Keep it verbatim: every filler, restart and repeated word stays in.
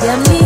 Beyonce.